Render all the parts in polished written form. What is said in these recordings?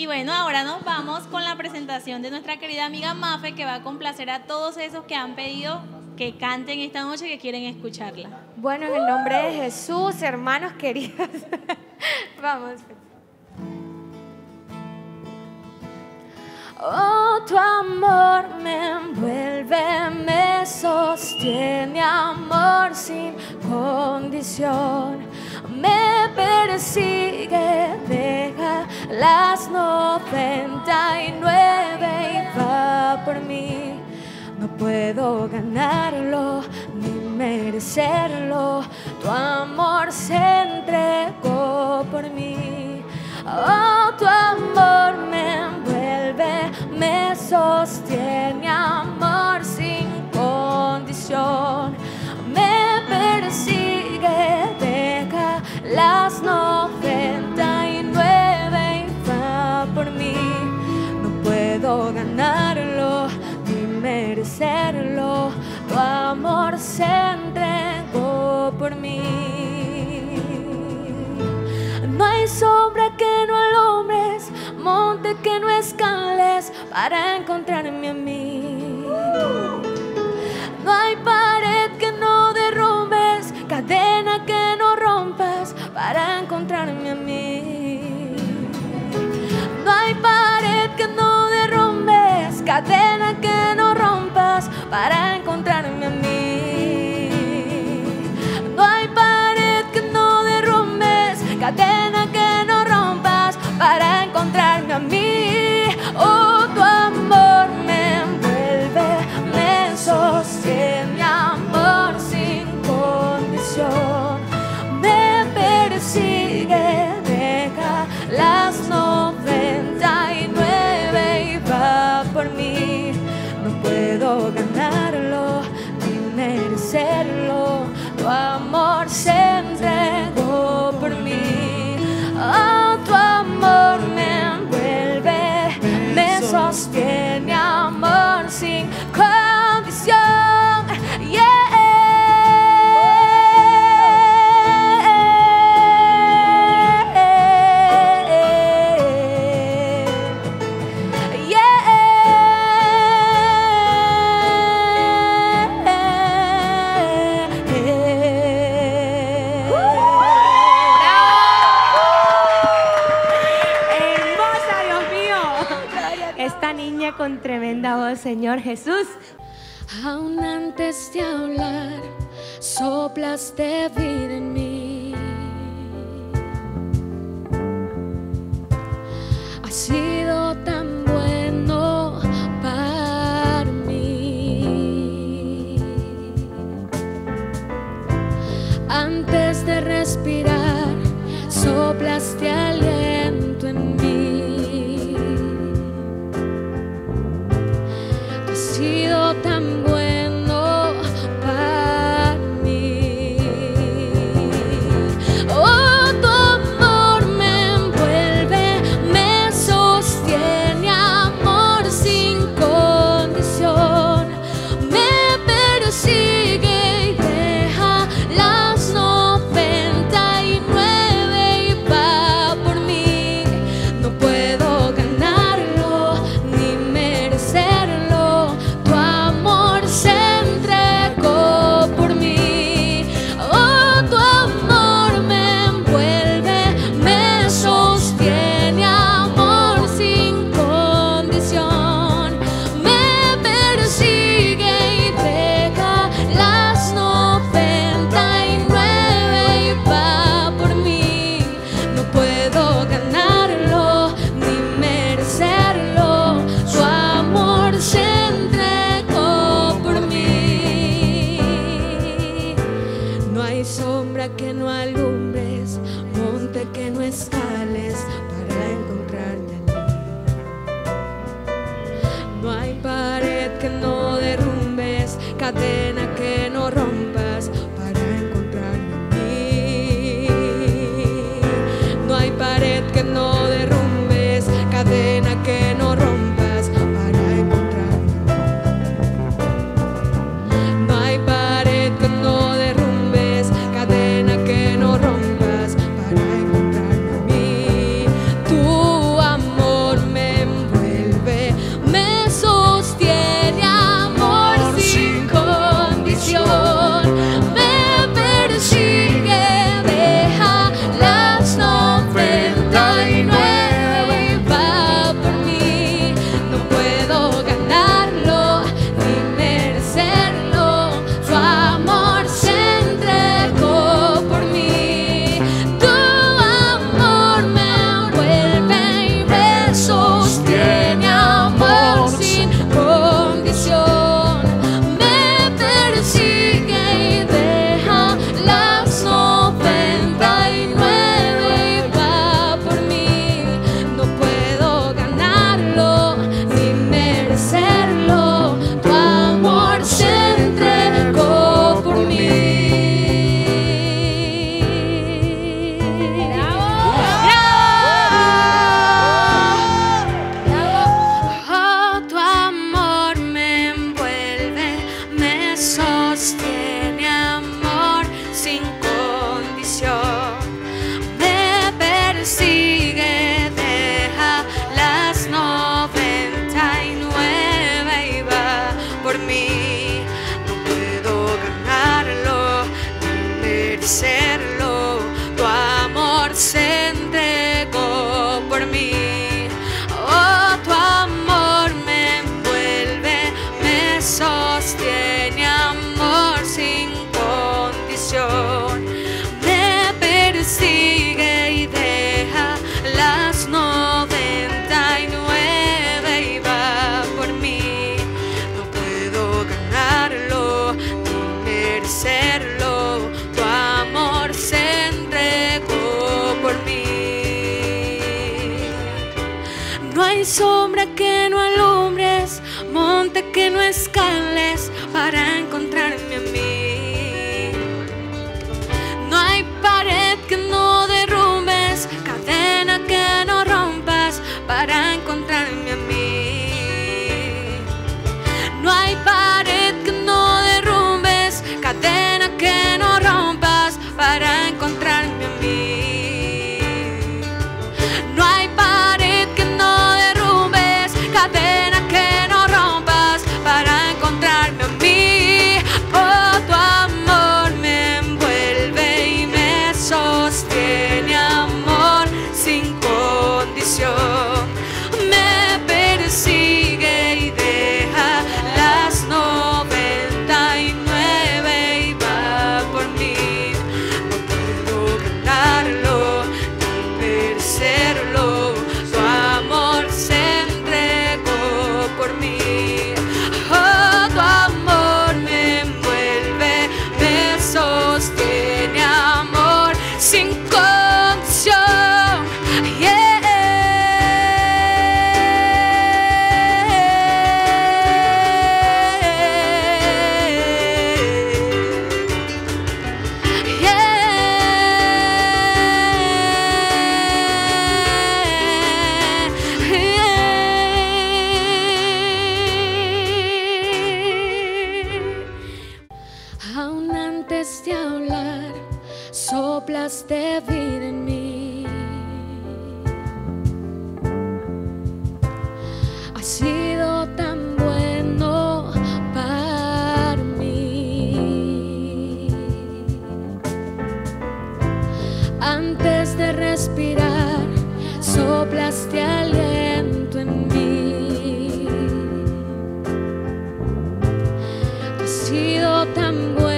Y bueno, ahora nos vamos con la presentación de nuestra querida amiga Mafe, que va a complacer a todos esos que han pedido que canten esta noche, que quieren escucharla. Bueno, en el nombre de Jesús, hermanos queridos, vamos. Oh, tu amor me envuelve, me sostiene, amor sin condición. Me persigue, deja las 99 y va por mí. No puedo ganarlo ni merecerlo, tu amor se entregó por mí. Oh, tu amor me envuelve, me sostiene, amor sin condición. Me persigue, deja las 99 y va por mí. No puedo ganarlo ni merecerlo, tu amor se entregó por mí. No hay sombra que no alumbres, monte que no escales para encontrarme a mí. No hay pared que no derrumbes, cadena que no rompas para encontrarme a mí. No hay pared que no derrumbes, cadena que no rompas para encontrarme a mí. No hay pared que no derrumbes, cadena que no rompas para encontrarme a mí. Oh, tu amor me envuelve, me sostiene, amor sin condición. Me persigue, deja las 99 y va por mí. No puedo ganarlo ni merecerlo, tu amor se entregó por mí. Oh, tu amor me envuelve, me sostiene, amor sin condición. Con tremenda voz, Señor Jesús. Aún antes de hablar, soplaste vida en mí. Has sido tan bueno para mí. Antes de respirar, soplaste aliento en mí. Tan bueno para mí. Oh, tu amor me envuelve, me sostiene. No hay sombra que no alumbres, monte que no escales para encontrarme a mí. No hay pared que no derrumbes, cadena que no rompas para encontrarme a mí. No hay pared que no derrumbes, cadena que no rompas para encontrarme a mí. Soplaste vida en mí, has sido tan bueno para mí. Antes de respirar, soplaste aliento en mí. Has sido tan bueno.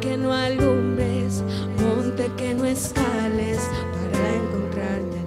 Que no alumbres, monte que no escales para encontrarme.